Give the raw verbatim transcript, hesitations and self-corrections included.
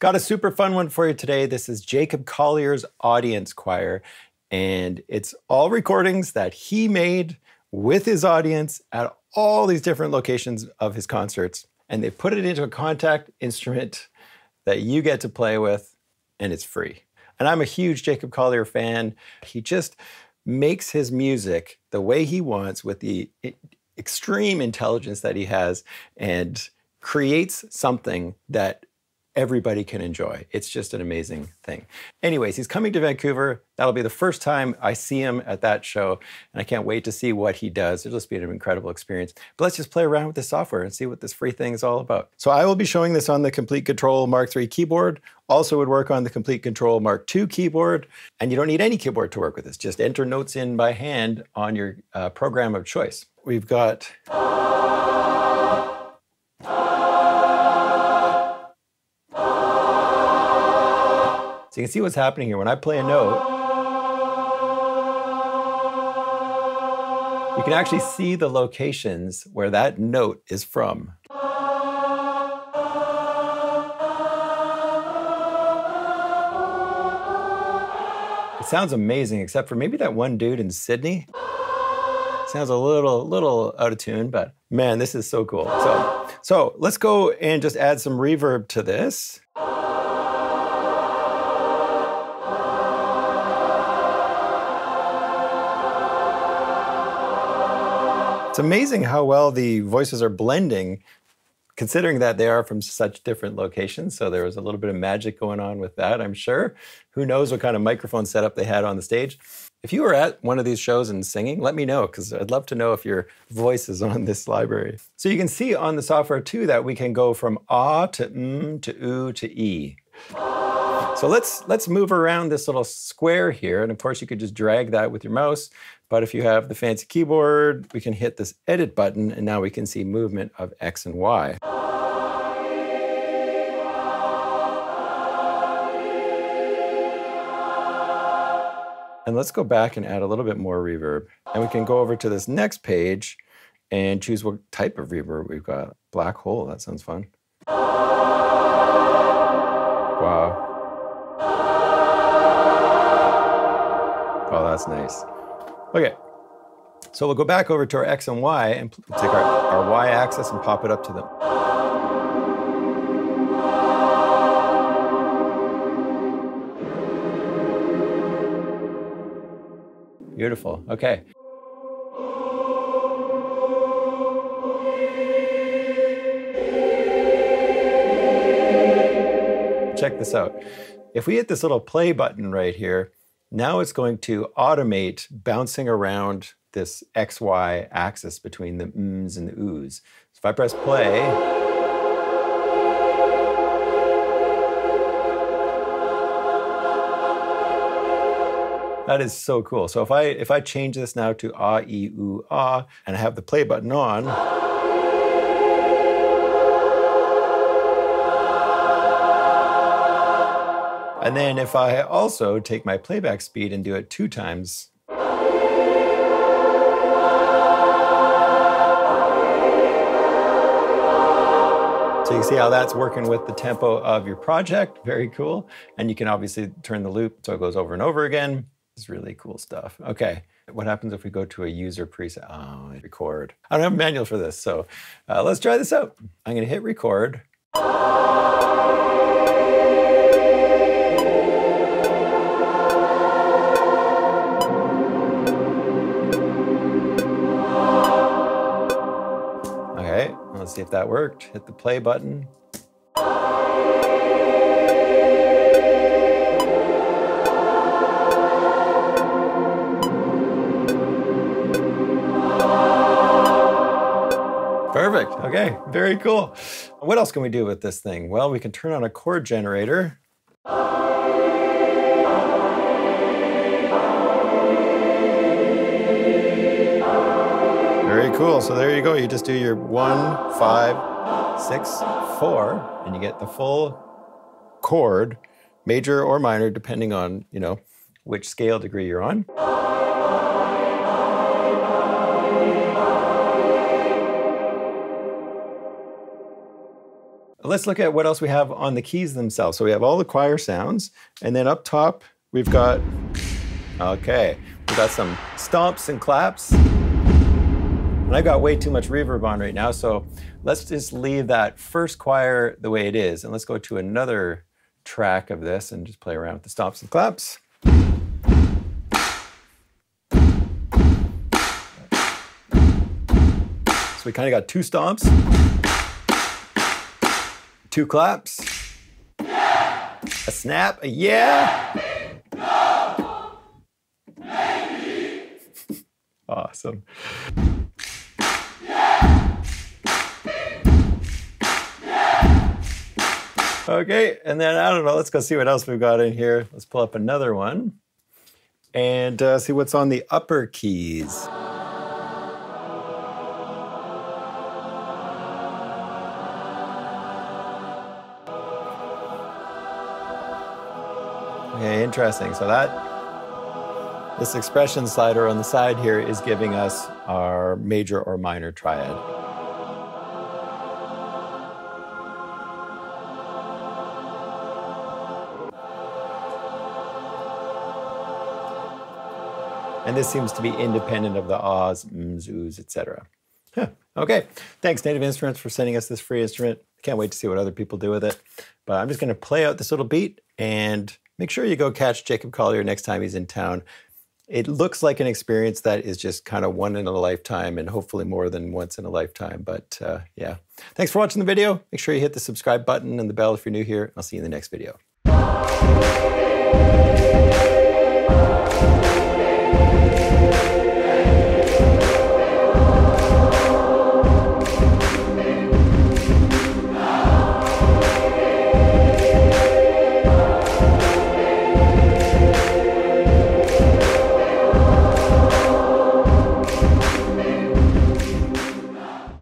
Got a super fun one for you today. This is Jacob Collier's Audience Choir, and it's all recordings that he made with his audience at all these different locations of his concerts. And they put it into a Kontakt instrument that you get to play with, and it's free. And I'm a huge Jacob Collier fan. He just makes his music the way he wants with the extreme intelligence that he has and creates something that everybody can enjoy. It's just an amazing thing. Anyways, he's coming to Vancouver. That'll be the first time I see him at that show, and I can't wait to see what he does. It'll just be an incredible experience. But let's just play around with the software and see what this free thing is all about. So I will be showing this on the Komplete Kontrol Mark three keyboard. Also would work on the Komplete Kontrol Mark two keyboard. And you don't need any keyboard to work with this. Just enter notes in by hand on your uh, program of choice. We've got... So you can see what's happening here. When I play a note, you can actually see the locations where that note is from. It sounds amazing, except for maybe that one dude in Sydney. It sounds a little, little out of tune, but man, this is so cool. So, so let's go and just add some reverb to this. It's amazing how well the voices are blending, considering that they are from such different locations. So there was a little bit of magic going on with that, I'm sure. Who knows what kind of microphone setup they had on the stage. If you were at one of these shows and singing, let me know, because I'd love to know if your voice is on this library. So you can see on the software too that we can go from ah to mm to oo to e. So let's, let's move around this little square here. And of course, you could just drag that with your mouse. But if you have the fancy keyboard, we can hit this edit button, and now we can see movement of X and Y. And let's go back and add a little bit more reverb. And we can go over to this next page and choose what type of reverb we've got. Black hole, that sounds fun. Wow. Oh, that's nice. Okay, so we'll go back over to our X and Y and take our, our Y axis and pop it up to them. Beautiful, okay. Check this out. If we hit this little play button right here, now it's going to automate bouncing around this X Y axis between the mms and the oohs. So if I press play, that is so cool. So if I if I change this now to ah, e, oo, ah, and I have the play button on, and then if I also take my playback speed and do it two times, so you can see how that's working with the tempo of your project. Very cool. And you can obviously turn the loop so it goes over and over again. It's really cool stuff. Okay. What happens if we go to a user preset? Oh, record. I don't have a manual for this, so uh, let's try this out. I'm going to hit record. Let's see if that worked. Hit the play button. Perfect. Okay, very cool. What else can we do with this thing? Well, we can turn on a chord generator. Very cool. So there you go. You just do your one, five, six, four, and you get the full chord, major or minor, depending on, you know, which scale degree you're on. Let's let's look at what else we have on the keys themselves. So we have all the choir sounds, and then up top we've got, okay, we've got some stomps and claps. And I've got way too much reverb on right now, so let's just leave that first choir the way it is, and let's go to another track of this and just play around with the stomps and claps. So we kind of got two stomps, two claps, a snap, a yeah. Awesome. Okay, and then I don't know, let's go see what else we've got in here. Let's pull up another one and uh, see what's on the upper keys. Okay, interesting. So that, this expression slider on the side here is giving us our major or minor triad. And this seems to be independent of the ahs, ms, oohs, et cetera. Huh. Okay, thanks Native Instruments for sending us this free instrument. Can't wait to see what other people do with it. But I'm just gonna play out this little beat and make sure you go catch Jacob Collier next time he's in town. It looks like an experience that is just kind of one in a lifetime and hopefully more than once in a lifetime, but uh, yeah. Thanks for watching the video. Make sure you hit the subscribe button and the bell if you're new here. I'll see you in the next video.